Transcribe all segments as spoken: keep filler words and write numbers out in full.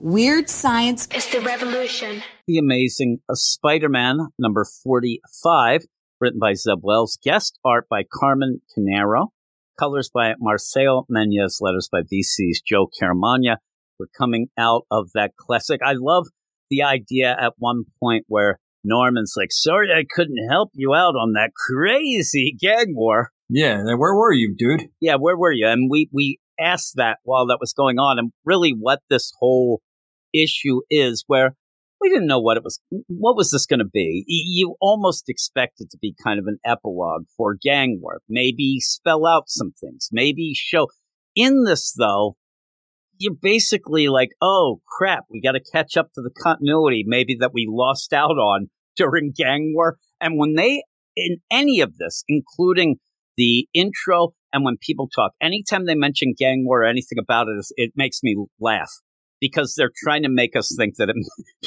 Weird Science is the Revolution. The Amazing Spider-Man, number forty-five, written by Zeb Wells. Guest art by Carmen Canero. Colors by Marcel Menaz. Letters by V C's Joe Caramagna. We're coming out of that classic. I love the idea at one point where Norman's like, sorry I couldn't help you out on that crazy gang war. Yeah, where were you, dude? Yeah, where were you? And we, we asked that while that was going on, and really what this whole issue is, where we didn't know what it was. What was this going to be? You almost expect it to be kind of an epilogue for gang war. Maybe spell out some things. Maybe show. In this, though, you're basically like, oh, crap, we got to catch up to the continuity maybe that we lost out on during gang war. And when they, in any of this, including the intro and when people talk, anytime they mention gang war or anything about it, it makes me laugh. Because they're trying to make us think that it,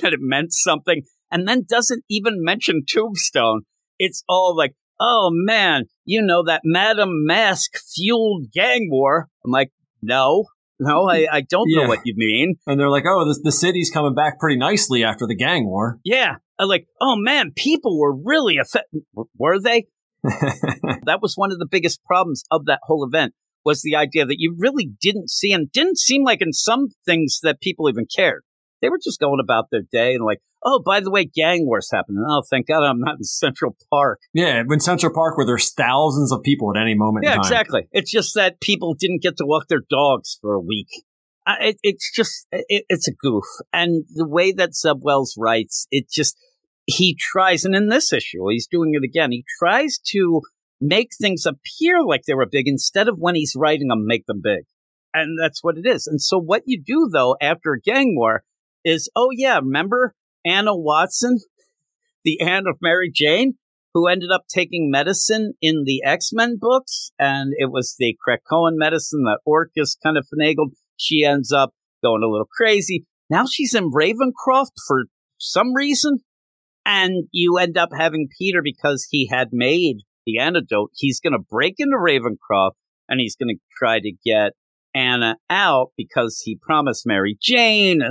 that it meant something, and then doesn't even mention Tombstone. It's all like, oh, man, you know, that Madam Mask-fueled gang war. I'm like, no, no, I, I don't yeah. know what you mean. And they're like, oh, the, the city's coming back pretty nicely after the gang war. Yeah. I'm like, oh, man, people were really affected. Were they? That was one of the biggest problems of that whole event. Was the idea that you really didn't see and didn't seem like in some things that people even cared. They were just going about their day and like, oh, by the way, gang wars happening. Oh, thank God I'm not in Central Park. Yeah, in Central Park where there's thousands of people at any moment yeah, in time. Yeah, exactly. It's just that people didn't get to walk their dogs for a week. I, it, it's just, it, it's a goof. And the way that Zeb Wells writes, it just, he tries, and in this issue, he's doing it again, he tries to make things appear like they were big instead of when he's writing them, make them big. And that's what it is. And so what you do, though, after a gang war is, oh, yeah, remember Anna Watson, the aunt of Mary Jane, who ended up taking medicine in the X-Men books. And it was the Krakoan medicine that Orcus kind of finagled. She ends up going a little crazy. Now she's in Ravencroft for some reason. And you end up having Peter, because he had made the antidote, he's going to break into Ravencroft and he's going to try to get Anna out because he promised Mary Jane.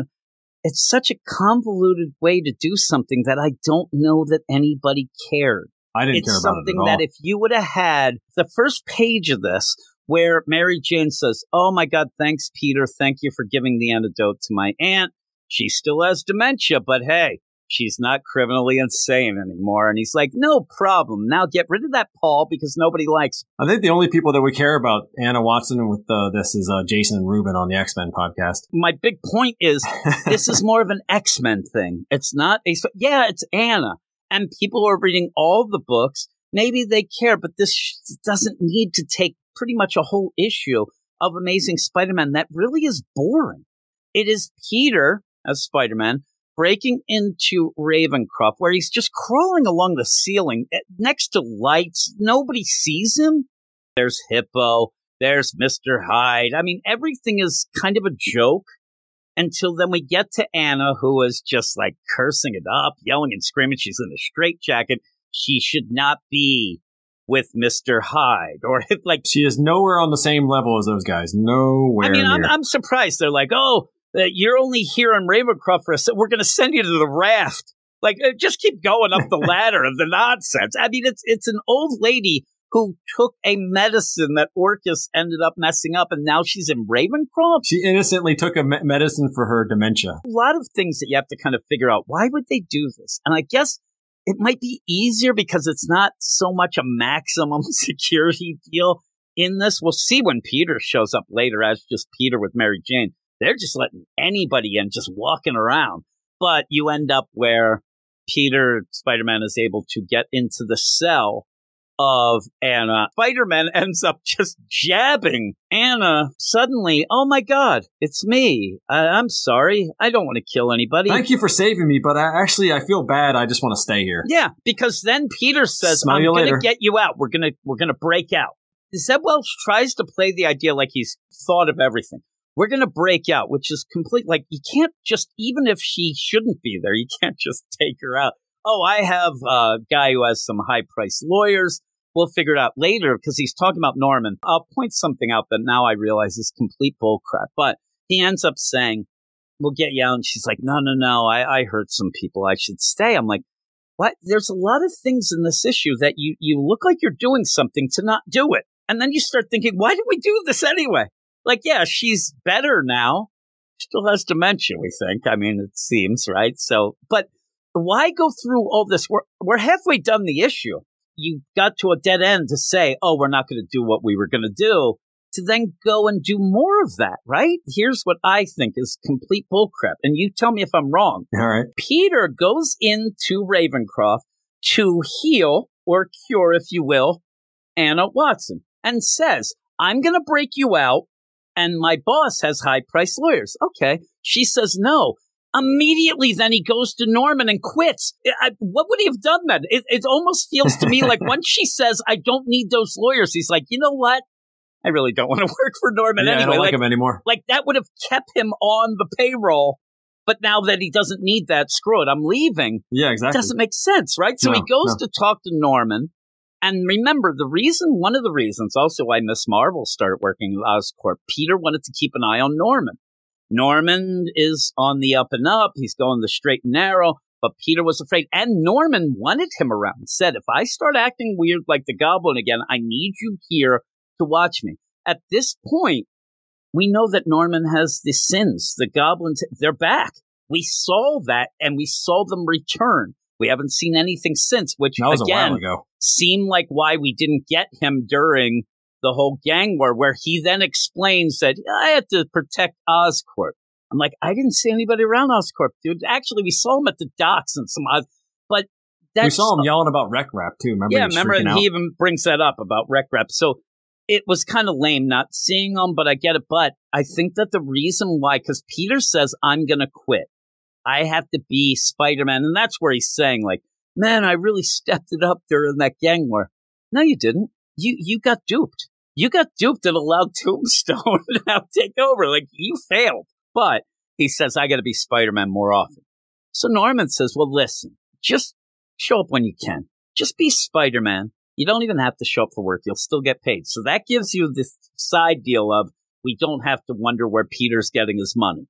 It's such a convoluted way to do something that I don't know that anybody cared. I didn't it's care about it at all. It's something that if you would have had the first page of this where Mary Jane says, oh my God, thanks, Peter. Thank you for giving the antidote to my aunt. She still has dementia, but hey. She's not criminally insane anymore. And he's like, no problem. Now get rid of that Paul because nobody likes him. I think the only people that would care about Anna Watson with uh, this is uh, Jason and Rubin on the X-Men podcast. My big point is this is more of an X-Men thing. It's not a – yeah, it's Anna. And people are reading all the books. Maybe they care, but this sh- doesn't need to take pretty much a whole issue of Amazing Spider-Man. That really is boring. It is Peter as Spider-Man breaking into Ravencroft, where he's just crawling along the ceiling next to lights. Nobody sees him. There's Hippo. There's Mister Hyde. I mean, everything is kind of a joke until then we get to Anna, who is just like cursing it up, yelling and screaming. She's in a straitjacket. She should not be with Mister Hyde, or like she is nowhere on the same level as those guys. Nowhere. I mean, I'm, I'm surprised. They're like, oh, that you're only here in Ravencroft for a se- we're going to send you to the Raft. Like, uh, just keep going up the ladder of the nonsense. I mean, it's it's an old lady who took a medicine that Orcus ended up messing up, and now she's in Ravencroft? She innocently took a me- medicine for her dementia. A lot of things that you have to kind of figure out. Why would they do this? And I guess it might be easier because it's not so much a maximum security deal in this. We'll see when Peter shows up later as just Peter with Mary Jane. They're just letting anybody in, just walking around. But you end up where Peter, Spider-Man, is able to get into the cell of Anna. Spider-Man ends up just jabbing Anna suddenly. Oh, my God, it's me. I- I'm sorry. I don't want to kill anybody. Thank you for saving me, but I actually, I feel bad. I just want to stay here. Yeah, because then Peter says, smile I'm going to get you out. We're going to we're gonna break out. Zeb Wells tries to play the idea like he's thought of everything. We're going to break out, which is complete. Like, you can't just, even if she shouldn't be there, you can't just take her out. Oh, I have a guy who has some high-priced lawyers. We'll figure it out later because he's talking about Norman. I'll point something out that now I realize is complete bullcrap. But he ends up saying, we'll get you out. And she's like, no, no, no, I, I hurt some people. I should stay. I'm like, what? There's a lot of things in this issue that you, you look like you're doing something to not do it. And then you start thinking, why did we do this anyway? Like, yeah, she's better now. Still has dementia, we think. I mean, it seems, right? So, but why go through all this? We're, we're halfway done the issue. You got to a dead end to say, oh, we're not going to do what we were going to do, to then go and do more of that, right? Here's what I think is complete bullcrap. And you tell me if I'm wrong. All right. Peter goes into Ravencroft to heal or cure, if you will, Anna Watson, and says, I'm going to break you out. And my boss has high-priced lawyers. Okay. She says no. Immediately, then he goes to Norman and quits. I, what would he have done then? It, it almost feels to me like once she says, I don't need those lawyers, he's like, you know what? I really don't want to work for Norman yeah, anyway. I don't like, like him anymore. Like, that would have kept him on the payroll. But now that he doesn't need that, screw it, I'm leaving. Yeah, exactly. It doesn't make sense, right? So no, he goes no. to talk to Norman. And remember, the reason, one of the reasons also why Miz Marvel started working with Oscorp, Peter wanted to keep an eye on Norman. Norman is on the up and up. He's going the straight and narrow, but Peter was afraid. And Norman wanted him around, said, if I start acting weird like the Goblin again, I need you here to watch me. At this point, we know that Norman has the sins. The Goblins, they're back. We saw that, and we saw them return. We haven't seen anything since, which, again, seemed like why we didn't get him during the whole gang war, where he then explains that I had to protect Oscorp. I'm like, I didn't see anybody around Oscorp, dude. Actually, we saw him at the docks and some odd, but that's... We saw him yelling about Rec Rap, too. Remember? Yeah, remember, and he even brings that up about Rec Rap. So it was kind of lame not seeing him, but I get it. But I think that the reason why, because Peter says, I'm going to quit. I have to be Spider-Man. And that's where he's saying, like, man, I really stepped it up during that gang war. No, you didn't. You you got duped. You got duped and allowed Tombstone to now take over. Like, you failed. But he says, I got to be Spider-Man more often. So Norman says, well, listen, just show up when you can. Just be Spider-Man. You don't even have to show up for work. You'll still get paid. So that gives you this side deal of, we don't have to wonder where Peter's getting his money.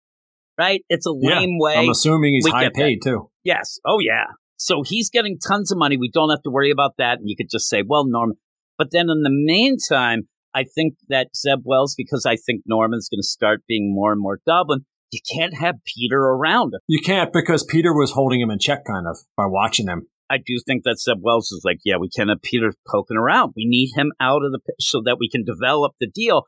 Right? It's a lame yeah, way. I'm assuming he's high paid that. too. Yes. Oh, yeah. So he's getting tons of money. We don't have to worry about that. And you could just say, well, Norman. But then in the meantime, I think that Zeb Wells, because I think Norman's going to start being more and more Goblin, you can't have Peter around him. You can't, because Peter was holding him in check, kind of, by watching him. I do think that Zeb Wells is like, yeah, we can't have Peter poking around. We need him out of the pit so that we can develop the deal.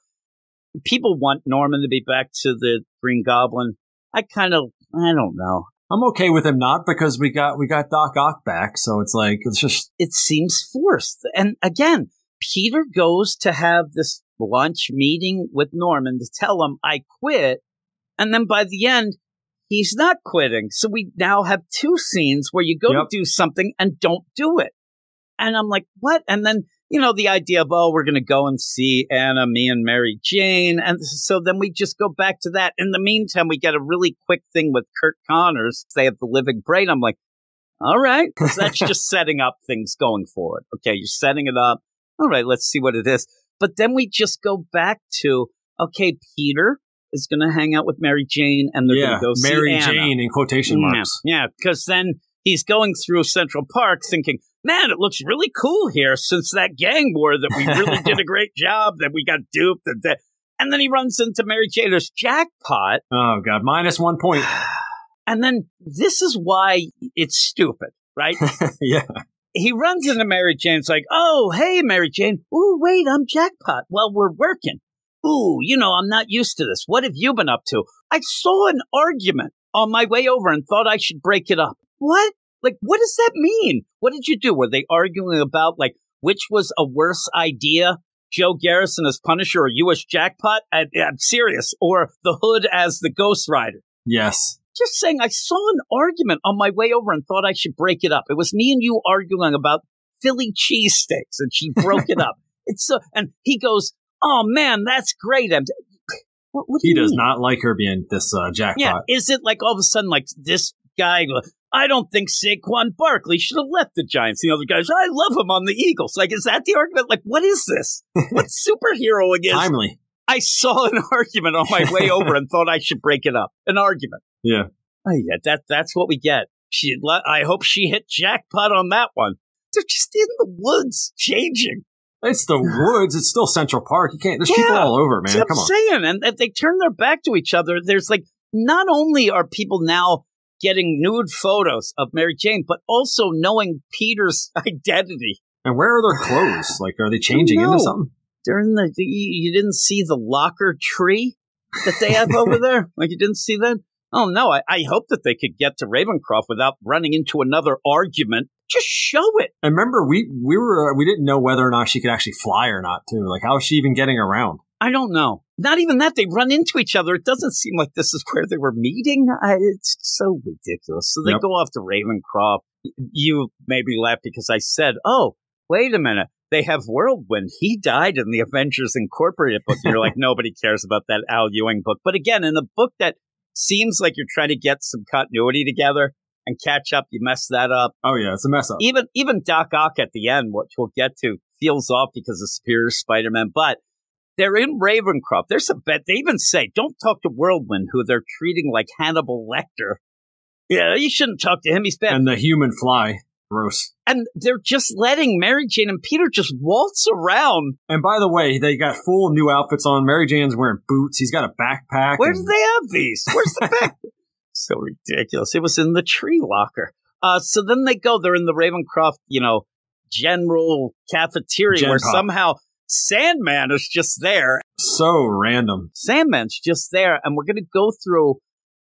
People want Norman to be back to the Green Goblin. I kind of, I don't know. I'm okay with him not, because we got we got Doc Ock back, so it's like, it's just... It seems forced. And again, Peter goes to have this lunch meeting with Norman to tell him, I quit, and then by the end, he's not quitting. So we now have two scenes where you go yep. to do something and don't do it. And I'm like, what? And then, you know, the idea of, oh, we're going to go and see Anna, me and Mary Jane. And so then we just go back to that. In the meantime, we get a really quick thing with Kurt Connors. They have the living brain. I'm like, all right, because that's just setting up things going forward. Okay, you're setting it up. All right, let's see what it is. But then we just go back to, okay, Peter is going to hang out with Mary Jane, and they're yeah, going to go Mary see Mary Jane in quotation marks. Yeah, because yeah, then he's going through Central Park thinking, man, it looks really cool here since that gang war that we really did a great job, that we got duped. And, that. and then he runs into Mary Jane's Jackpot. Oh, God, minus one point. And then this is why it's stupid, right? Yeah. He runs into Mary Jane's like, oh, hey, Mary Jane. Ooh, wait, I'm Jackpot. Well, we're working. Ooh, you know, I'm not used to this. What have you been up to? I saw an argument on my way over and thought I should break it up. What? Like, what does that mean? What did you do? Were they arguing about, like, which was a worse idea? Joe Garrison as Punisher or you as Jackpot? I, I'm serious. Or the Hood as the Ghost Rider? Yes. Just saying, I saw an argument on my way over and thought I should break it up. It was me and you arguing about Philly cheesesteaks, and she broke it up. It's so, and he goes, oh, man, that's great. I'm, what, what do he you does mean? Not like her being this uh, Jackpot. Yeah, is it like all of a sudden, like, this guy... I don't think Saquon Barkley should have left the Giants. The other guys, I love him on the Eagles. Like, is that the argument? Like, what is this? What superheroing is? Timely. I saw an argument on my way over and thought I should break it up. An argument. Yeah. Oh, yeah, that, that's what we get. She, I hope she hit jackpot on that one. They're just in the woods changing. It's the woods. It's still Central Park. You can't. There's yeah, people all over, man. Come I'm on. Saying, and if they turn their back to each other, there's like, not only are people now getting nude photos of Mary Jane, but also knowing Peter's identity. And where are their clothes? Like, are they changing into something? They're in the, the. You didn't see the locker tree that they have over there? Like, you didn't see that? Oh, no. I, I hope that they could get to Ravencroft without running into another argument. Just show it. And remember, we we were we didn't know whether or not she could actually fly or not, too. Like, how is she even getting around? I don't know. Not even that. They run into each other. It doesn't seem like this is where they were meeting. I, it's so ridiculous. So they yep. go off to Ravencroft. You made me laugh because I said, oh, wait a minute. They have Whirlwind. He died in the Avengers Incorporated book. And you're like, nobody cares about that Al Ewing book. But again, in a book that seems like you're trying to get some continuity together and catch up, you mess that up. Oh, yeah, it's a mess up. Even even Doc Ock at the end, which we'll get to, feels off because of Superior Spider-Man. But they're in Ravencroft. There's a bet. They even say, don't talk to Whirlwind, who they're treating like Hannibal Lecter. Yeah, you shouldn't talk to him. He's bad. And the human fly. Gross. And they're just letting Mary Jane and Peter just waltz around. And by the way, they got full new outfits on. Mary Jane's wearing boots. He's got a backpack. Where and... do they have these? Where's the back? So ridiculous. It was in the tree locker. Uh, so then they go. They're in the Ravencroft, you know, general cafeteria Gen where Pop. Somehow Sandman is just there. So random. Sandman's just there. And we're going to go through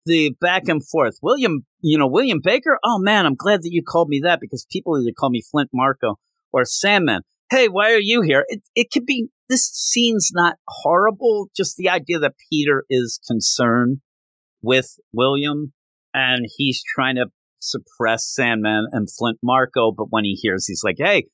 the back and forth. William, you know, William Baker? Oh, man, I'm glad that you called me that because people either call me Flint Marco or Sandman. Hey, why are you here? It, it could be this scene's not horrible. Just the idea that Peter is concerned with William and he's trying to suppress Sandman and Flint Marco. But when he hears, he's like, hey,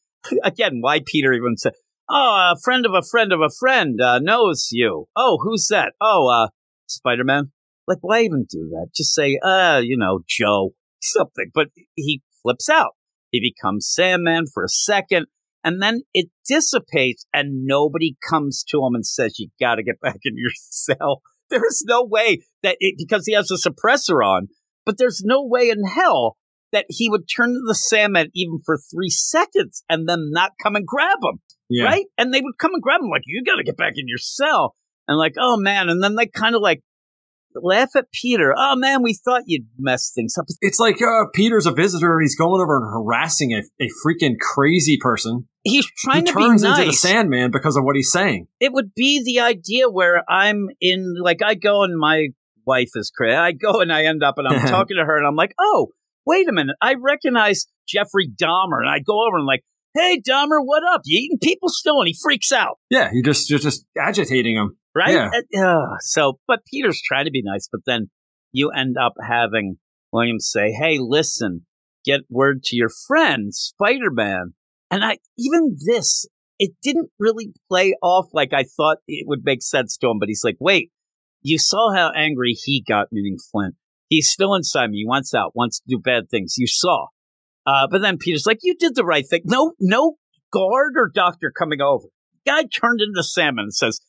again, why Peter even said, oh, a friend of a friend of a friend uh, knows you. Oh, who's that? Oh, uh, Spider-Man. Like, why even do that? Just say, uh, you know, Joe, something. But he flips out. He becomes Sandman for a second, and then it dissipates, and nobody comes to him and says, you got to get back in your cell. There is no way that it, because he has a suppressor on, but there's no way in hell that he would turn to the Sandman even for three seconds and then not come and grab him, yeah. right? And they would come and grab him like, you got to get back in your cell. And like, oh, man. And then they kind of like, laugh at Peter. Oh, man, we thought you'd mess things up. It's like uh, Peter's a visitor and he's going over and harassing a, a freaking crazy person. He's trying he to be nice. He turns into the Sandman because of what he's saying. It would be the idea where I'm in, like, I go and my wife is crazy. I go and I end up and I'm talking to her and I'm like, oh, wait a minute. I recognize Jeffrey Dahmer. And I go over and I'm like, hey, Dahmer, what up? You eating people still? And he freaks out. Yeah, you're just, you're just agitating him. Right? Yeah. Uh, so, but Peter's trying to be nice, but then you end up having William say, hey, listen, get word to your friend, Spider-Man. And I, even this, it didn't really play off like I thought it would make sense to him, but he's like, wait, you saw how angry he got, meaning Flint. He's still inside me. He wants out, wants to do bad things. You saw. Uh, but then Peter's like, you did the right thing. No, no guard or doctor coming over. The guy turned into Salmon and says,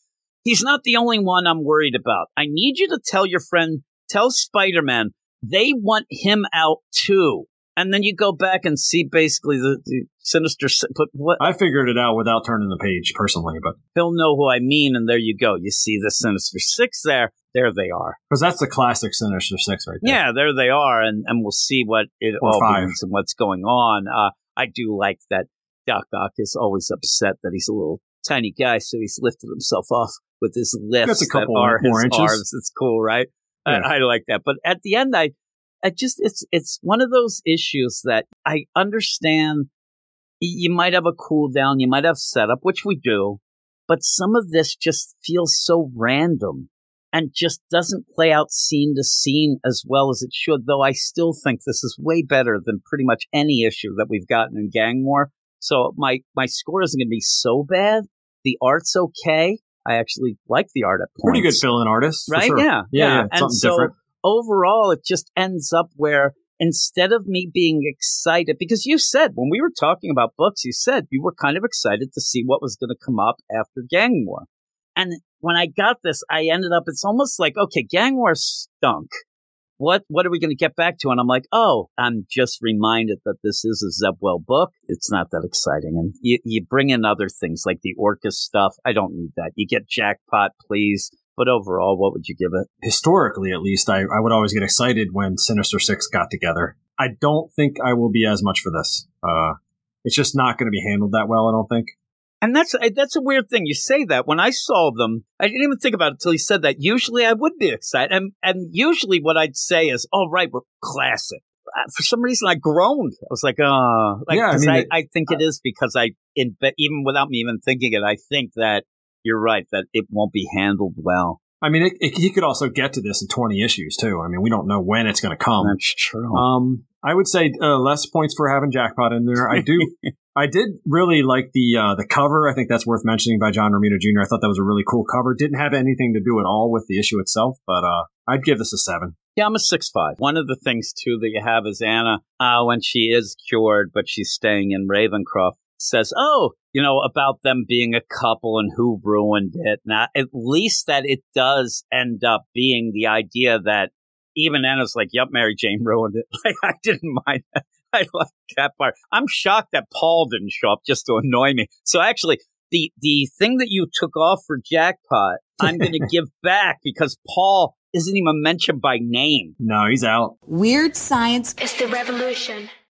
he's not the only one I'm worried about. I need you to tell your friend, tell Spider-Man, they want him out too. And then you go back and see basically the, the Sinister Six. I figured it out without turning the page personally, but he'll know who I mean. And there you go. You see the Sinister Six there. There they are. Because that's the classic Sinister Six right there. Yeah, there they are. And, and we'll see what it or all five. means and what's going on. Uh, I do like that Doc Ock is always upset that he's a little tiny guy, so he's lifted himself off with his lifts that are his inches. arms. It's cool, right? Yeah. I, I like that. But at the end, I, I just it's it's one of those issues that I understand. You might have a cool down, you might have setup, which we do, but some of this just feels so random and just doesn't play out scene to scene as well as it should. Though I still think this is way better than pretty much any issue that we've gotten in Gang War. So my my score isn't going to be so bad. The art's okay. I actually like the art at points. Pretty good fill-in artist, right? Sure. Yeah, yeah, yeah, yeah. And something so different. Overall, it just ends up where instead of me being excited, because you said when we were talking about books, you said you were kind of excited to see what was going to come up after Gang War, and when I got this, I ended up, it's almost like, okay, gang war stunk. What, what are we going to get back to? And I'm like, oh, I'm just reminded that this is a Zeb Wells book. It's not that exciting. And you, you bring in other things like the Orcus stuff. I don't need that. You get Jackpot, please. But overall, what would you give it? Historically, at least, I, I would always get excited when Sinister Six got together. I don't think I will be as much for this. Uh, it's just not going to be handled that well, I don't think. And that's that's a weird thing. You say that. When I saw them, I didn't even think about it until he said that. Usually I would be excited. And, and usually what I'd say is, oh, right, we're classic. For some reason, I groaned. I was like, oh. Like, yeah, I, mean, I, it, I think uh, it is because I, in, even without me even thinking it, I think that you're right, that it won't be handled well. I mean, it, it, he could also get to this in twenty issues, too. I mean, we don't know when it's going to come. That's true. Um, I would say uh, less points for having Jackpot in there. I do. I did really like the uh, the cover. I think that's worth mentioning, by John Romita Junior I thought that was a really cool cover. Didn't have anything to do at all with the issue itself, but uh, I'd give this a seven. Yeah, I'm a six five. One of the things, too, that you have is Anna, uh, when she is cured, but she's staying in Ravencroft, says, oh, you know, about them being a couple and who ruined it. Now, at least that it does end up being the idea that even Anna's like, yep, Mary Jane ruined it. Like, I didn't mind that. I like that part. I'm shocked that Paul didn't show up just to annoy me. So actually, the, the thing that you took off for Jackpot, I'm going to give back because Paul isn't even mentioned by name. No, he's out. Weird science is the revolution.